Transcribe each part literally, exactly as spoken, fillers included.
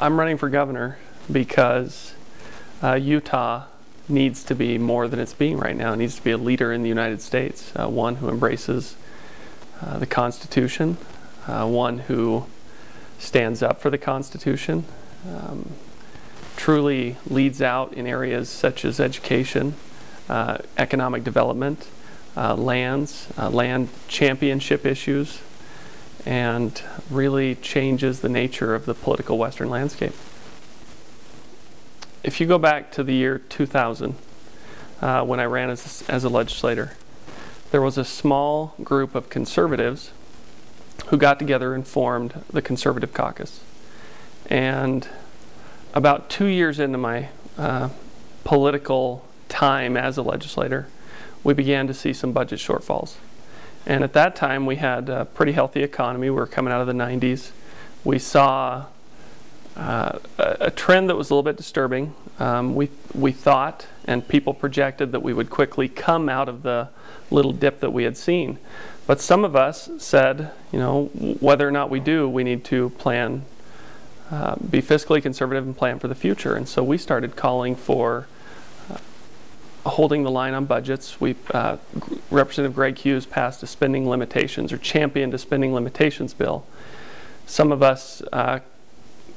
I'm running for governor because uh, Utah needs to be more than it's being right now. It needs to be a leader in the United States, uh, one who embraces uh, the Constitution, uh, one who stands up for the Constitution, um, truly leads out in areas such as education, uh, economic development, uh, lands, uh, land championship issues, and really changes the nature of the political Western landscape. If you go back to the year two thousand, uh, when I ran as, as a legislator, there was a small group of conservatives who got together and formed the Conservative Caucus. And about two years into my uh, political time as a legislator, we began to see some budget shortfalls. And at that time, we had a pretty healthy economy. We were coming out of the nineties. We saw uh, a, a trend that was a little bit disturbing. Um, we, we thought, and people projected, that we would quickly come out of the little dip that we had seen. But some of us said, you know, whether or not we do, we need to plan, uh, be fiscally conservative and plan for the future. And so we started calling for holding the line on budgets. We, uh, Representative Greg Hughes passed a spending limitations, or championed a spending limitations bill. Some of us uh,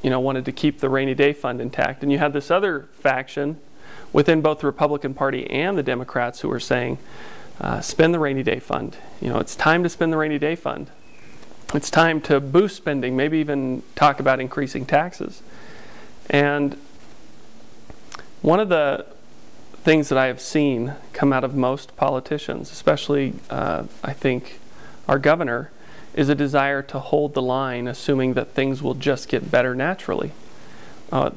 you know, wanted to keep the rainy day fund intact. And you had this other faction within both the Republican Party and the Democrats who were saying, uh, spend the rainy day fund. You know, it's time to spend the rainy day fund. It's time to boost spending, maybe even talk about increasing taxes. And one of the things that I have seen come out of most politicians, especially uh, I think our governor, is a desire to hold the line, assuming that things will just get better naturally. Uh,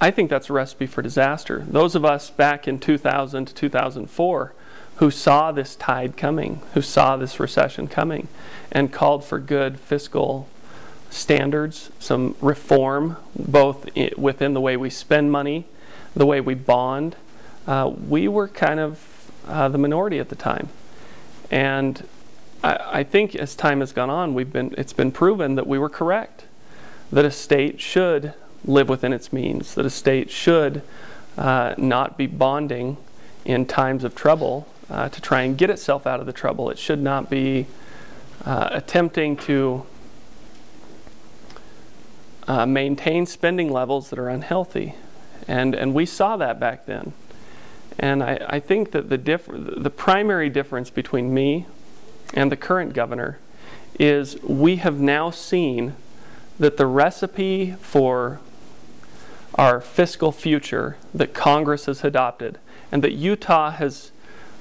I think that's a recipe for disaster. Those of us back in two thousand to two thousand four who saw this tide coming, who saw this recession coming, and called for good fiscal standards, some reform, both i- within the way we spend money, the way we bond, Uh, we were kind of uh, the minority at the time. And I, I think as time has gone on, we've been, it's been proven that we were correct, that a state should live within its means, that a state should uh, not be bonding in times of trouble uh, to try and get itself out of the trouble. It should not be uh, attempting to uh, maintain spending levels that are unhealthy. And, and we saw that back then. And I, I think that the, diff the primary difference between me and the current governor is we have now seen that the recipe for our fiscal future that Congress has adopted, and that Utah has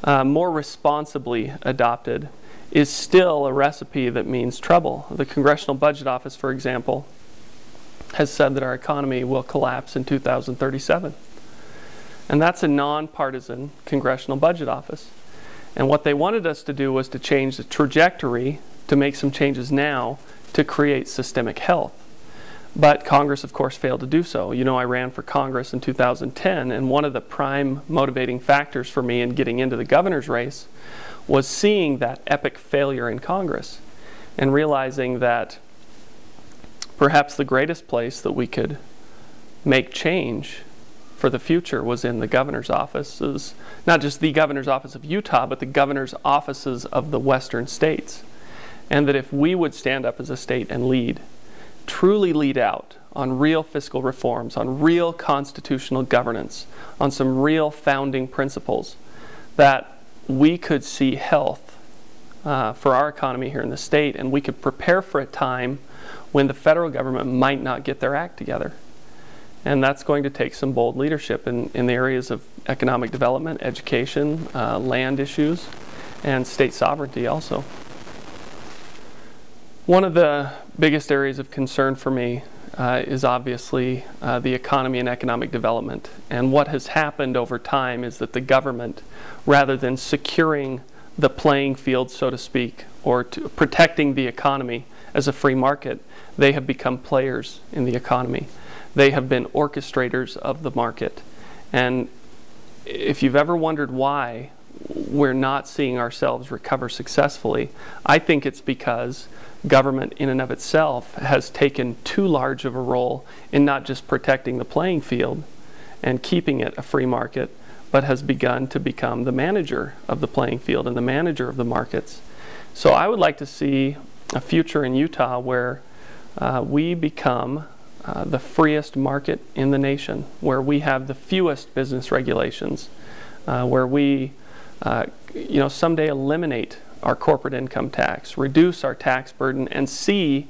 uh, more responsibly adopted, is still a recipe that means trouble. The Congressional Budget Office, for example, has said that our economy will collapse in two thousand thirty-seven. And that's a nonpartisan Congressional Budget Office. And what they wanted us to do was to change the trajectory, to make some changes now to create systemic health. But Congress, of course, failed to do so. You know, I ran for Congress in two thousand ten, and one of the prime motivating factors for me in getting into the governor's race was seeing that epic failure in Congress and realizing that perhaps the greatest place that we could make change for the future was in the governor's offices, not just the governor's office of Utah, but the governor's offices of the western states. And that if we would stand up as a state and lead, truly lead out on real fiscal reforms, on real constitutional governance, on some real founding principles, that we could see health uh, for our economy here in the state, and we could prepare for a time when the federal government might not get their act together. And that's going to take some bold leadership in, in the areas of economic development, education, uh, land issues, and state sovereignty also. One of the biggest areas of concern for me uh, is obviously uh, the economy and economic development. And what has happened over time is that the government, rather than securing the playing field, so to speak, or to protecting the economy as a free market, they have become players in the economy. They have been orchestrators of the market. And if you've ever wondered why we're not seeing ourselves recover successfully, I think it's because government in and of itself has taken too large of a role in not just protecting the playing field and keeping it a free market, but has begun to become the manager of the playing field and the manager of the markets. So I would like to see a future in Utah where uh, we become uh, the freest market in the nation, where we have the fewest business regulations, uh, where we Uh, you know, someday eliminate our corporate income tax, reduce our tax burden, and see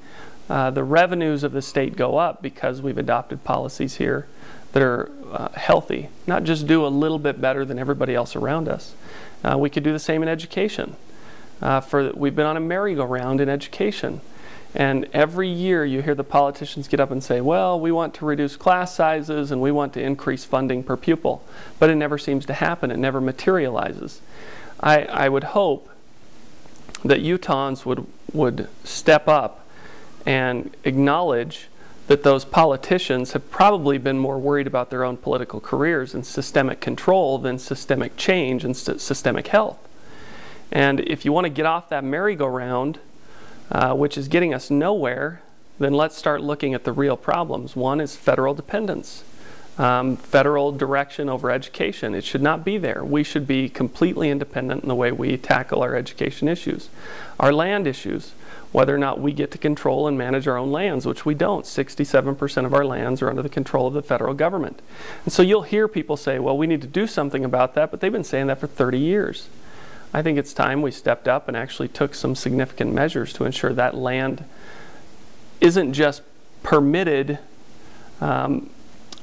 uh, the revenues of the state go up because we've adopted policies here that are uh, healthy, not just do a little bit better than everybody else around us. Uh, we could do the same in education. Uh, for we've been on a merry-go-round in education, and every year you hear the politicians get up and say, well, we want to reduce class sizes and we want to increase funding per pupil, but it never seems to happen. It never materializes. I, I would hope that Utahns would, would step up and acknowledge that those politicians have probably been more worried about their own political careers and systemic control than systemic change and systemic health. And if you want to get off that merry-go-round, Uh, which is getting us nowhere, then let's start looking at the real problems. One is federal dependence, um, federal direction over education. It should not be there. We should be completely independent in the way we tackle our education issues. Our land issues, whether or not we get to control and manage our own lands, which we don't. sixty-seven percent of our lands are under the control of the federal government. And so you'll hear people say, well, we need to do something about that, but they've been saying that for thirty years. I think it's time we stepped up and actually took some significant measures to ensure that land isn't just permitted um,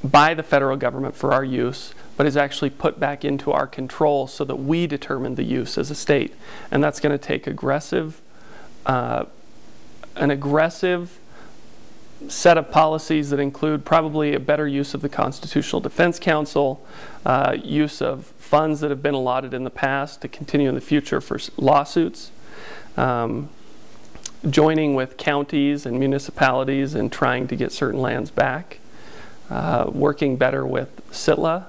by the federal government for our use, but is actually put back into our control so that we determine the use as a state. And that's going to take aggressive, uh, an aggressive set of policies that include probably a better use of the Constitutional Defense Council, uh, use of funds that have been allotted in the past to continue in the future for lawsuits, um, joining with counties and municipalities and trying to get certain lands back, uh, working better with SITLA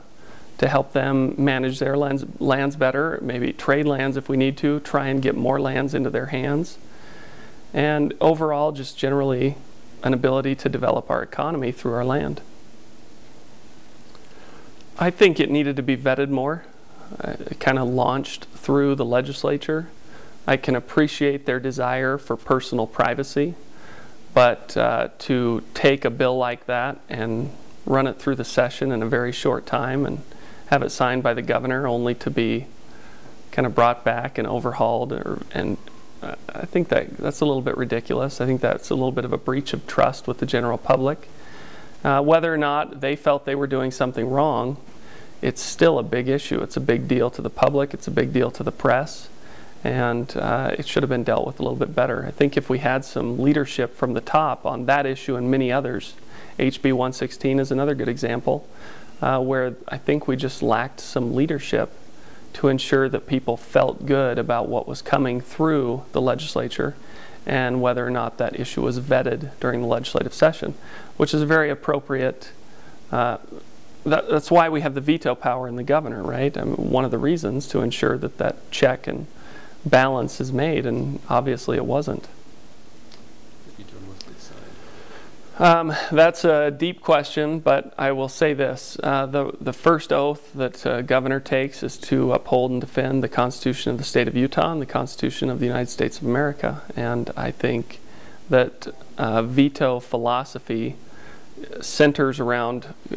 to help them manage their lands, lands better, maybe trade lands if we need to, try and get more lands into their hands, and overall just generally an ability to develop our economy through our land. I think it needed to be vetted more. It kind of launched through the legislature. I can appreciate their desire for personal privacy, but uh, to take a bill like that and run it through the session in a very short time and have it signed by the governor only to be kind of brought back and overhauled or, and I think that that's a little bit ridiculous. I think that's a little bit of a breach of trust with the general public. Uh, whether or not they felt they were doing something wrong, it's still a big issue. It's a big deal to the public. It's a big deal to the press. And uh, it should have been dealt with a little bit better. I think if we had some leadership from the top on that issue and many others, H B one sixteen is another good example, uh, where I think we just lacked some leadership to ensure that people felt good about what was coming through the legislature and whether or not that issue was vetted during the legislative session, which is very appropriate. Uh, that, that's why we have the veto power in the governor, right? I mean, one of the reasons to ensure that that check and balance is made, and obviously it wasn't. Um, that's a deep question, but I will say this. Uh, the, the first oath that uh, Governor takes is to uphold and defend the Constitution of the State of Utah and the Constitution of the United States of America. And I think that uh, veto philosophy centers around uh,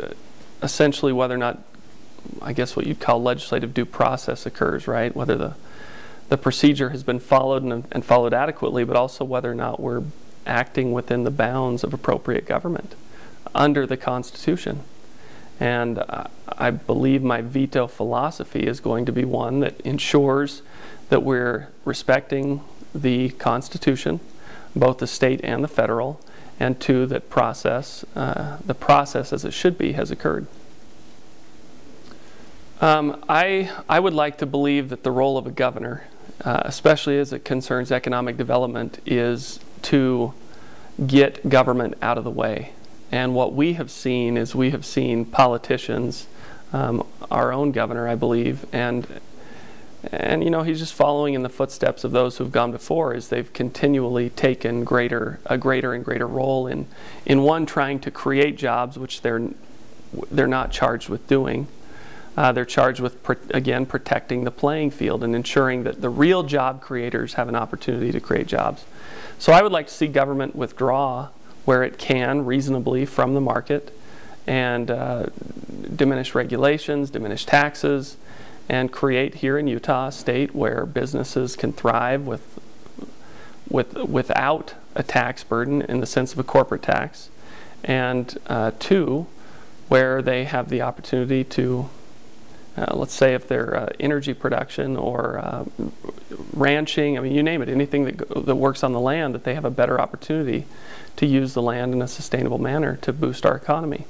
essentially whether or not, I guess what you'd call legislative due process occurs, right? Whether the, the procedure has been followed and, and followed adequately, but also whether or not we're acting within the bounds of appropriate government under the Constitution. And uh, I believe my veto philosophy is going to be one that ensures that we're respecting the Constitution, both the state and the federal, and two, that process, uh, the process as it should be has occurred. Um, I, I would like to believe that the role of a governor, uh, especially as it concerns economic development, is to get government out of the way. And what we have seen is we have seen politicians, um, our own governor, I believe, and And, you know, he's just following in the footsteps of those who've gone before as they've continually taken greater, a greater and greater role in, in one, trying to create jobs, which they're, they're not charged with doing. Uh, they're charged with, pro again, protecting the playing field and ensuring that the real job creators have an opportunity to create jobs. So I would like to see government withdraw where it can reasonably from the market and uh, diminish regulations, diminish taxes, and create here in Utah a state where businesses can thrive with, with, without a tax burden in the sense of a corporate tax, and uh, two, where they have the opportunity to, uh, let's say if they're uh, energy production or uh, ranching, I mean you name it, anything that, that works on the land, that they have a better opportunity to use the land in a sustainable manner to boost our economy.